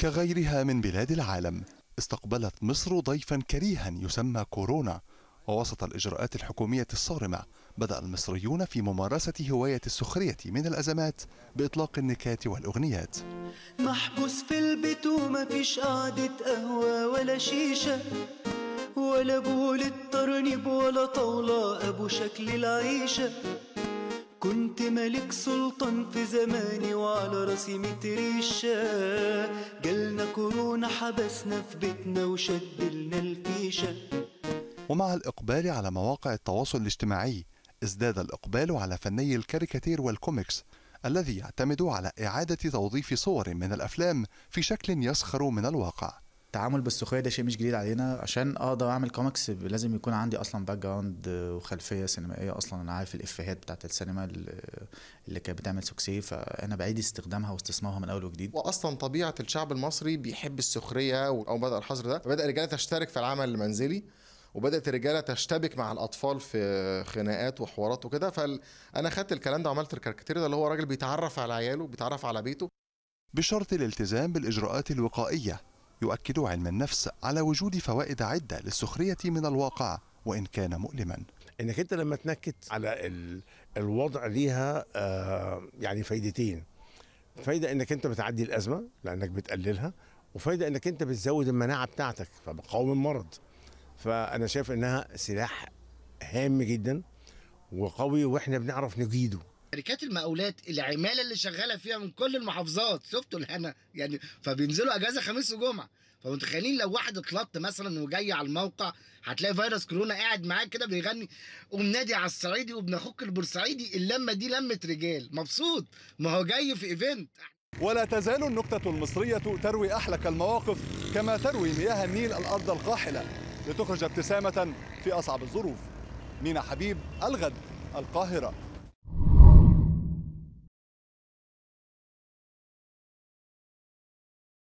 كغيرها من بلاد العالم استقبلت مصر ضيفا كريها يسمى كورونا، ووسط الإجراءات الحكومية الصارمة بدأ المصريون في ممارسة هواية السخرية من الأزمات بإطلاق النكات والأغنيات. محبوس في البيت وما فيش قعدة قهوة ولا شيشة ولا بولة ترنيب ولا طاولة أبو شكل العيشة، كنت ملك سلطان في زماني وعلى راسي متر الشاه، جالنا كورونا حبسنا في بيتنا وشدلنا الفيشة. ومع الإقبال على مواقع التواصل الاجتماعي ازداد الإقبال على فني الكاريكاتير والكوميكس الذي يعتمد على إعادة توظيف صور من الأفلام في شكل يسخر من الواقع. التعامل بالسخرية ده شيء مش جديد علينا، عشان اقدر اعمل كوميكس لازم يكون عندي اصلا باك جراوند وخلفيه سينمائيه، اصلا انا عارف الافيهات بتاعت السينما اللي كانت بتعمل سوكسي، فانا بعيد استخدامها واستثمارها من اول وجديد. واصلا طبيعه الشعب المصري بيحب السخريه، او بدا الحظر ده بدا الرجاله تشترك في العمل المنزلي، وبدات الرجاله تشتبك مع الاطفال في خناقات وحوارات وكده، فانا خدت الكلام ده وعملت الكاريكاتير ده اللي هو راجل بيتعرف على عياله بيتعرف على بيته. بشرط الالتزام بالاجراءات الوقائيه، يؤكد علم النفس على وجود فوائد عدة للسخرية من الواقع وإن كان مؤلما. إنك أنت لما تنكت على الوضع ليها يعني فايدتين، فايدة إنك أنت بتعدي الأزمة لأنك بتقللها، وفايدة إنك أنت بتزود المناعة بتاعتك فبقاوم المرض. فأنا شايف إنها سلاح هام جدا وقوي وإحنا بنعرف نجيده. شركات المقاولات العماله اللي شغاله فيها من كل المحافظات، شفتوا الهنا يعني، فبينزلوا اجازه خميس وجمعه، فمتخيلين لو واحد اتلط مثلا وجاي على الموقع هتلاقي فيروس كورونا قاعد معاك كده بيغني ومنادي على الصعيدي وابن اخوك البورسعيدي، اللمه دي لمه رجال، مبسوط ما هو جاي في ايفنت. ولا تزال النكته المصريه تروي احلك المواقف كما تروي مياه النيل الارض القاحله لتخرج ابتسامه في اصعب الظروف. مينا حبيب، الغد، القاهره.